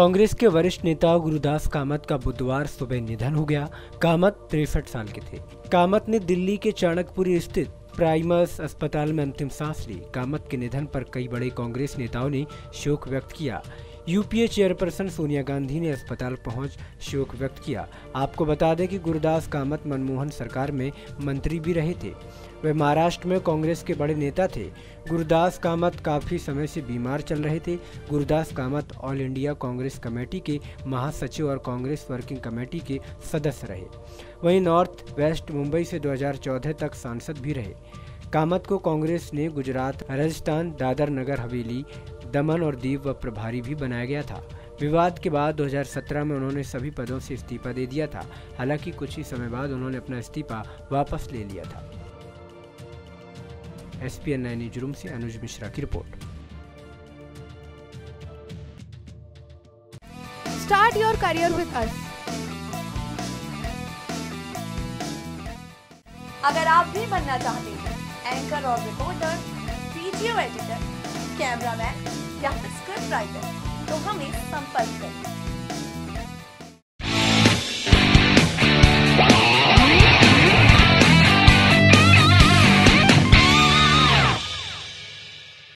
कांग्रेस के वरिष्ठ नेता गुरुदास कामत का बुधवार सुबह निधन हो गया। कामत 63 साल के थे। कामत ने दिल्ली के चाणकपुरी स्थित प्राइमस अस्पताल में अंतिम सांस ली। कामत के निधन पर कई बड़े कांग्रेस नेताओं ने शोक व्यक्त किया। यूपीए चेयरपर्सन सोनिया गांधी ने अस्पताल पहुंच शोक व्यक्त किया। आपको बता दें कि गुरुदास कामत मनमोहन सरकार में मंत्री भी रहे थे। वे महाराष्ट्र में कांग्रेस के बड़े नेता थे। गुरुदास कामत काफ़ी समय से बीमार चल रहे थे। Gurudas Kamat all India Congress committee के महासचिव और कांग्रेस वर्किंग कमेटी के सदस्य रहे। वहीं नॉर्थ वेस्ट मुंबई से 2014 तक सांसद भी रहे। कामत को कांग्रेस ने गुजरात, राजस्थान, दादर नगर हवेली, दमन और दीव व प्रभारी भी बनाया गया था। विवाद के बाद 2017 में उन्होंने सभी पदों से इस्तीफा दे दिया था। हालांकि कुछ ही समय बाद उन्होंने अपना इस्तीफा वापस ले लिया था। एसपीएनएन न्यूज रूम से अनुज मिश्रा की report. Start your career with us. अगर आप भी बनना चाहते हैं एंकर और रिपोर्टर, वीडियो एडिटर, कैमरामैन या स्क्रिप्ट राइटर, तो हमें संपर्क करें।